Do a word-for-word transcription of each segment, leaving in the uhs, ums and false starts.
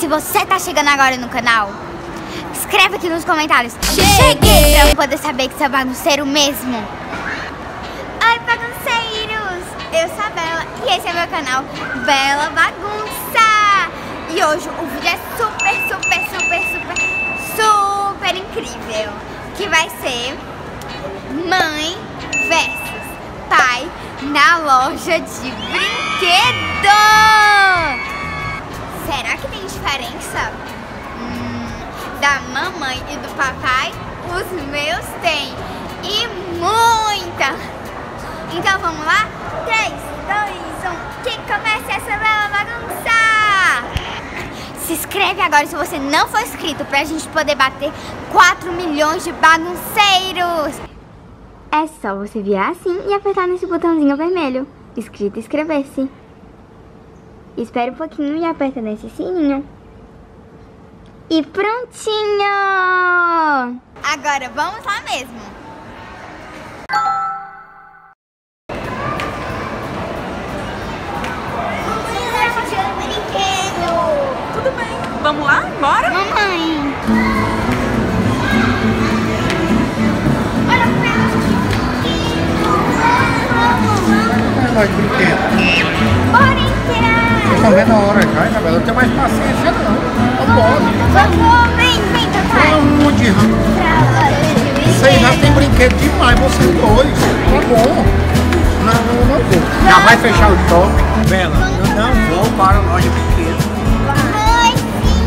Se você tá chegando agora no canal, escreve aqui nos comentários. Cheguei! Pra eu poder saber que você é bagunceiro mesmo. Oi, bagunceiros! Eu sou a Bela e esse é meu canal Bela Bagunça. E hoje o vídeo é super, super, super, super, super incrível. Que vai ser mãe versus pai na loja de brinquedos. Será que tem diferença? Hum, da mamãe e do papai, os meus têm. E muita! Então vamos lá? três, dois, um, que comece essa bela bagunça! Se inscreve agora se você não for inscrito, pra gente poder bater quatro milhões de bagunceiros! É só você virar assim e apertar nesse botãozinho vermelho, inscrito e inscrever-se. Espera um pouquinho e aperta nesse sininho. E prontinho! Agora vamos lá mesmo. Mamãe, eu acho que é um brinquedo. Tudo bem. Vamos lá? Bora? Mamãe. Olha o que é um brinquedo. Bora entrar. Vocês estão vendo a hora já, Isabela? Eu tenho mais paciência, não. Não pode. Vamos, vem, vem, papai. Vamos de rápido. Vocês já tem brinquedo demais, vocês dois. Tá bom. Não, não, não vou. Já vai fechar o shopping. Bela, eu não vou para a loja de brinquedo. Vai, sim.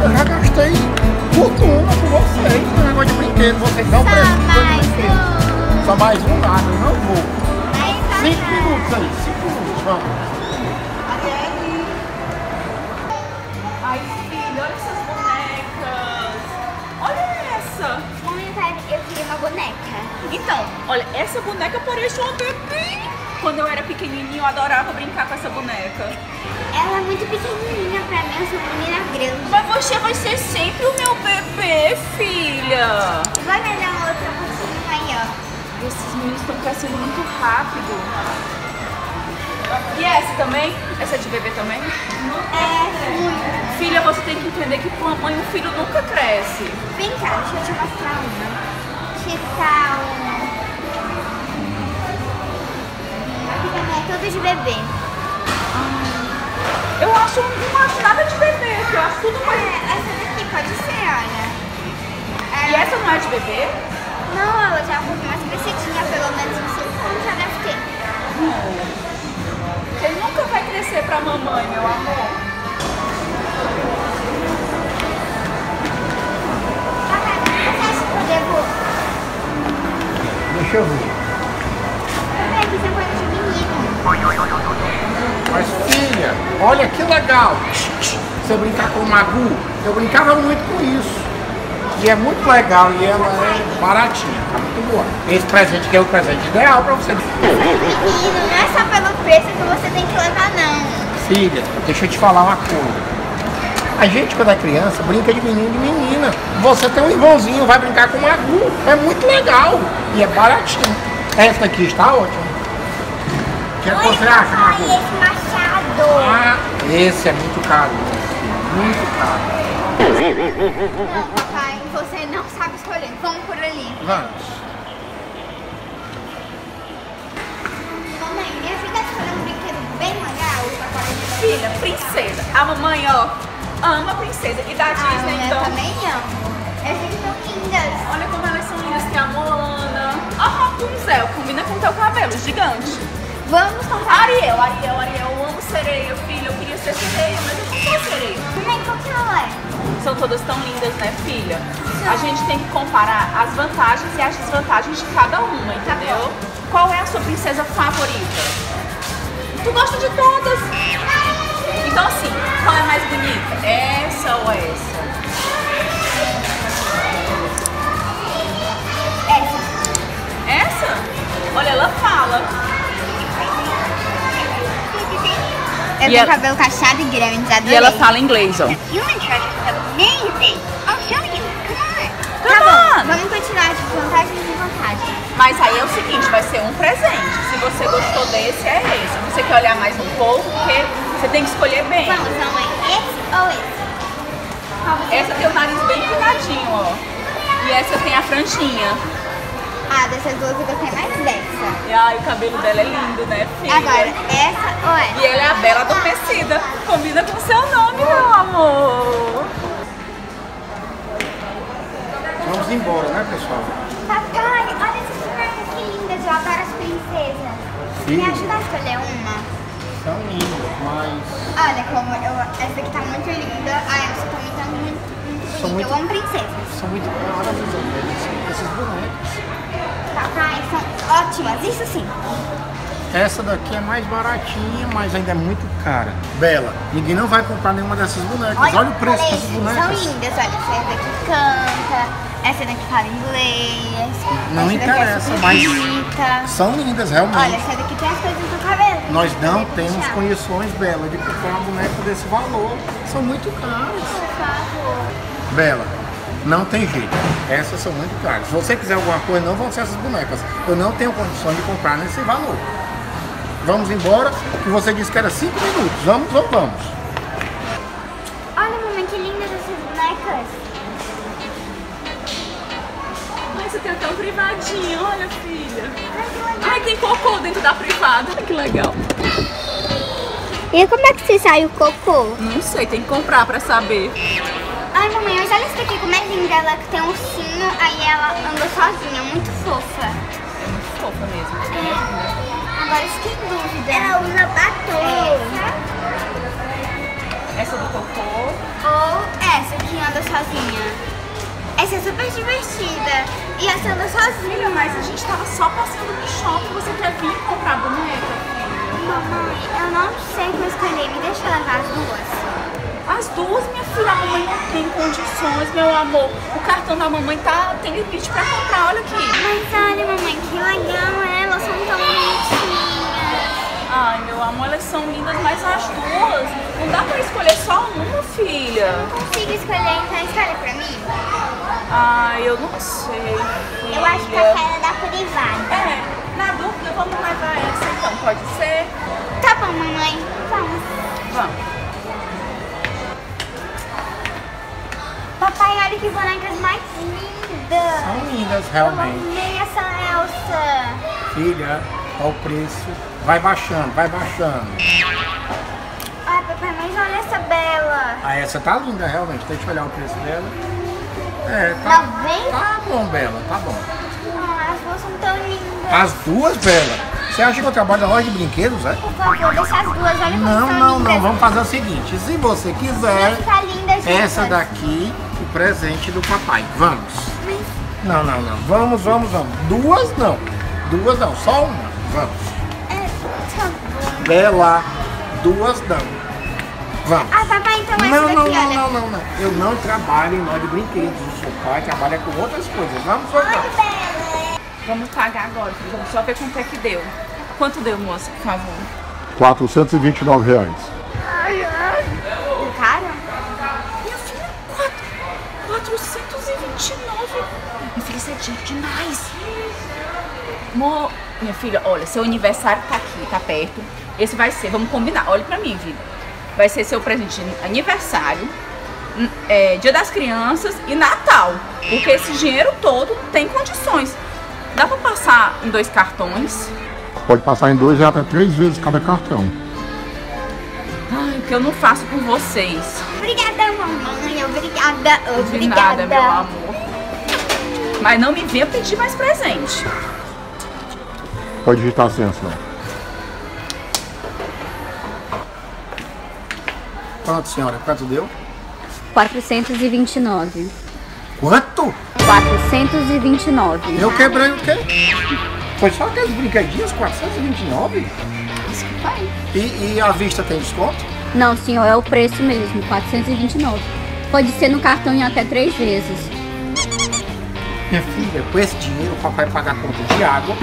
Eu já gastei fortuna com vocês no negócio de brinquedo. Vocês não precisam de brinquedo. Só mais um lado, eu não vou. Cinco minutos aí, cinco minutos, vamos. Ai, filho, olha essas bonecas. Olha essa. Mãe, eu queria uma boneca. Então, olha, essa boneca parece uma bebê. Quando eu era pequenininha, eu adorava brincar com essa boneca. Ela é muito pequenininha pra mim, eu sou menina grande. Mas você vai ser sempre o meu bebê, filha. Vai me dar uma outra pouquinho maior. Esses meninos estão crescendo muito rápido. E essa também? Essa é de bebê também? É. Filha, você tem que entender que com a mãe o filho nunca cresce. Vem cá, deixa eu te mostrar uma. Que tal? Aqui também é tudo de bebê. Ah. Eu acho, não acho nada de bebê, eu acho tudo mais... É, essa daqui pode ser, olha. É. E essa não é de bebê? Não, ela já é um pouquinho mais crescidinha, pelo menos uns cinco anos já deve ter. Hum. Ele nunca vai crescer pra mamãe, meu amor. Papai, você acha que eu devo? Deixa eu ver. Papai, isso é coisa de menino. Mas filha, olha que legal. Se eu brincar com o Magu, eu brincava muito com isso. E é muito legal e ela é baratinha, tá muito boa. Esse presente que é o presente ideal pra você. Menino, não é só pelo preço que você tem que levar, não. Filha, deixa eu te falar uma coisa. A gente, quando é criança, brinca de menino e de menina. Você tem um irmãozinho, vai brincar com um adulto. É muito legal e é baratinho. Essa aqui está ótima. O que você acha? Ai, esse machado. Ah, esse é muito caro, muito caro. Não, papai, você não sabe escolher. Vamos por ali. Vamos. Mamãe, me ajuda a escolher um brinquedo bem legal. Filha, princesa. A mamãe, ó, ama a princesa. E da Disney, então. Eu também amo. Essas são lindas. Olha como elas são lindas. Tem a Moana. A Rapunzel, combina com teu cabelo, gigante. Vamos comprar. Ariel, Ariel, Ariel. Eu amo sereia, filha. Eu queria ser sereia, mas eu não sou sereia. Mamãe, qual que ela é? São todas tão lindas, né, filha? Sim. A gente tem que comparar as vantagens e as desvantagens de cada uma, entendeu? Qual é a sua princesa favorita? Tu gosta de todas? Então, assim, qual é mais bonita? Essa ou essa? Essa. Essa? Olha, ela fala. Eu tenho cabelo cacheado e grande, adorei. E ela fala inglês, ó. Amazing! I'll show you! Come on! Tá bom, vamos continuar de vantagem em vantagem. Mas aí é o seguinte, vai ser um presente. Se você gostou desse, é esse. Você quer olhar mais um pouco, porque você tem que escolher bem. Vamos, mamãe, esse ou esse? Essa tem o nariz bem cuidadinho, ó. E essa tem a franjinha. Ah, dessas duas eu gostei mais dessa. E ai, o cabelo dela é lindo, né, filha? Agora, essa ou essa? E ela é a Bela Adormecida. Combina com o seu nome, meu amor. Vamos embora, né, pessoal? Papai, olha essa surpresa que linda. Eu adoro as princesas. Sim. Me ajuda a escolher uma. São lindas, mas... Olha como eu... essa aqui tá muito linda. Ai, essa tá muito, muito, muito linda. Muito... Eu amo princesas. São muito claras essas bonecas. Papai, são ótimas, isso sim. Essa daqui é mais baratinha, mas ainda é muito cara. Bela, ninguém não vai comprar nenhuma dessas bonecas. Olha, olha o preço dessas bonecas. São lindas, olha. Essa daqui canta, essa daqui fala inglês. Não interessa, é mas bonita. São lindas, realmente. Olha, essa daqui tem as coisas do cabelo. Nós não temos condições, Bela, de comprar uma boneca desse valor. São muito caras. Por favor. Bela. Não tem jeito, essas são muito caras. Se você quiser alguma coisa, não vão ser essas bonecas. Eu não tenho condições de comprar nesse valor. Vamos embora, que você disse que era cinco minutos. Vamos ou vamos? Olha, mamãe, que lindas essas bonecas. Mas você tem até um privadinho, olha, filha. Ai, tem cocô dentro da privada, que legal. E como é que se sai o cocô? Não sei, tem que comprar pra saber. Ai, mamãe, mas olha isso aqui, como é linda ela, que tem um ursinho, aí ela anda sozinha, muito fofa. É muito fofa mesmo. É. Agora isso que dúvida. Ela usa batom. Essa. Essa do cocô. Ou essa que anda sozinha. Essa é super divertida. E essa anda sozinha. Mas a gente tava só passando no shopping, você quer vir comprar boneca? Mamãe, eu não sei como escolher, me deixa levar as duas. As duas, minha filha, a mamãe não tem condições, meu amor. O cartão da mamãe tá, tem limite pra comprar, olha aqui. Mas olha, mamãe, que legal elas, são tão bonitinhas. Ai, meu amor, elas são lindas, mas as duas, não dá pra escolher só uma, filha. Eu não consigo escolher, então escolhe pra mim. Ai, eu não sei, filha. Eu acho que a cara da privada. É, na dúvida, vamos levar essa então, pode ser? Tá bom, mamãe, vamos. Vamos. Papai, olha que bonecas mais lindas. São lindas, realmente. Eu amei essa Elsa. Filha, olha o preço. Vai baixando, vai baixando. Ai, papai, mas olha essa Bela. Ah, essa tá linda, realmente. Deixa eu olhar o preço dela. É, tá, bem? Tá bom, Bela, tá bom. Ah, as duas são tão lindas. As duas, Bela? Você acha que eu trabalho na loja de brinquedos, é? Por favor, deixa as duas, olha como não, são não, lindas. Não, vamos fazer o seguinte, se você quiser, linda, essa daqui, o presente do papai, vamos. Mas... Não, não, não, vamos, vamos, vamos. Duas não, duas não, só uma, vamos. É, tá bom. Bela, duas não. Vamos. Ah, papai, então essa não, daqui, não, olha. Não, não, não, eu não trabalho em loja de brinquedos, o seu pai trabalha com outras coisas, vamos voltar. Vamos pagar agora, vamos só ver quanto é que deu. Quanto deu, moça, por favor? quatrocentos e vinte e nove reais. Ai, ai. Cara? Minha filha, quatrocentos e vinte e nove. Minha filha, isso é dinheiro demais. Mo... Minha filha, olha, seu aniversário tá aqui, tá perto. Esse vai ser, vamos combinar. Olha pra mim, vida. Vai ser seu presente de aniversário, é, Dia das Crianças e Natal. Porque esse dinheiro todo não tem condições. Dá pra passar em dois cartões? Pode passar em dois e até três vezes cada cartão. Ai, que eu não faço por vocês. Obrigada, mamãe. Obrigada, obrigada. De nada, meu amor. Mas não me venha pedir mais presente. Pode digitar a senha, senhora. Pronto, senhora. Quanto deu? quatrocentos e vinte e nove. Quanto? quatrocentos e vinte e nove. Eu quebrei o quê? Foi só aqueles brinquedinhos, quatrocentos e vinte e nove? Desculpa aí. E, e a vista tem desconto? Não, senhor, é o preço mesmo, quatrocentos e vinte e nove. Pode ser no cartão em até três vezes. Minha filha, com esse dinheiro o papai paga a conta de água,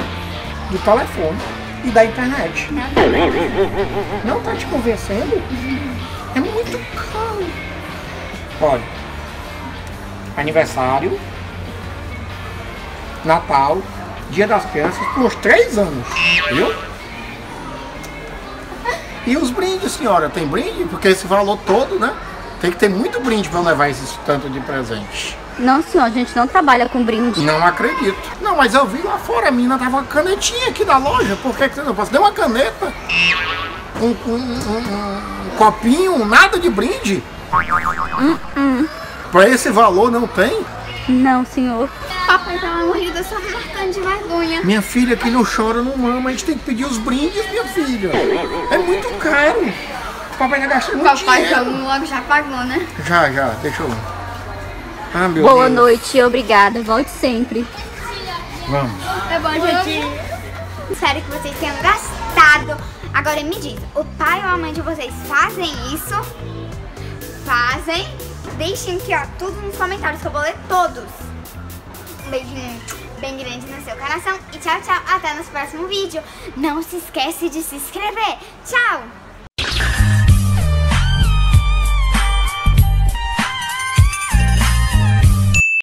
do telefone e da internet. Não, não tá te convencendo? É muito caro. Olha, aniversário... Natal, Dia das Crianças, por três anos, viu? E os brindes, senhora? Tem brinde? Porque esse valor todo, né? Tem que ter muito brinde pra levar esse tanto de presente. Não, senhor, a gente não trabalha com brinde. Não acredito. Não, mas eu vi lá fora, a mina tava uma canetinha aqui na loja. Por que que você não faz? Deu uma caneta, um, um, um, um copinho, nada de brinde. Uh-uh. Pra esse valor não tem? Não, senhor. Papai tava morrendo só marcando de vergonha. Minha filha, que não chora, não mama. A gente tem que pedir os brindes, minha filha. É muito caro. Papai já gastou muito dinheiro. Papai logo já pagou, né? Já, já. Deixa eu... Ah, meu Boa Deus. Noite, obrigada. Volte sempre. Vamos. É bom, gente. Espero que vocês tenham gastado. Agora me diz, o pai ou a mãe de vocês fazem isso? Fazem? Deixem aqui, ó, tudo nos comentários que eu vou ler todos. Um beijinho bem grande no seu coração e tchau, tchau. Até nosso próximo vídeo. Não se esquece de se inscrever. Tchau!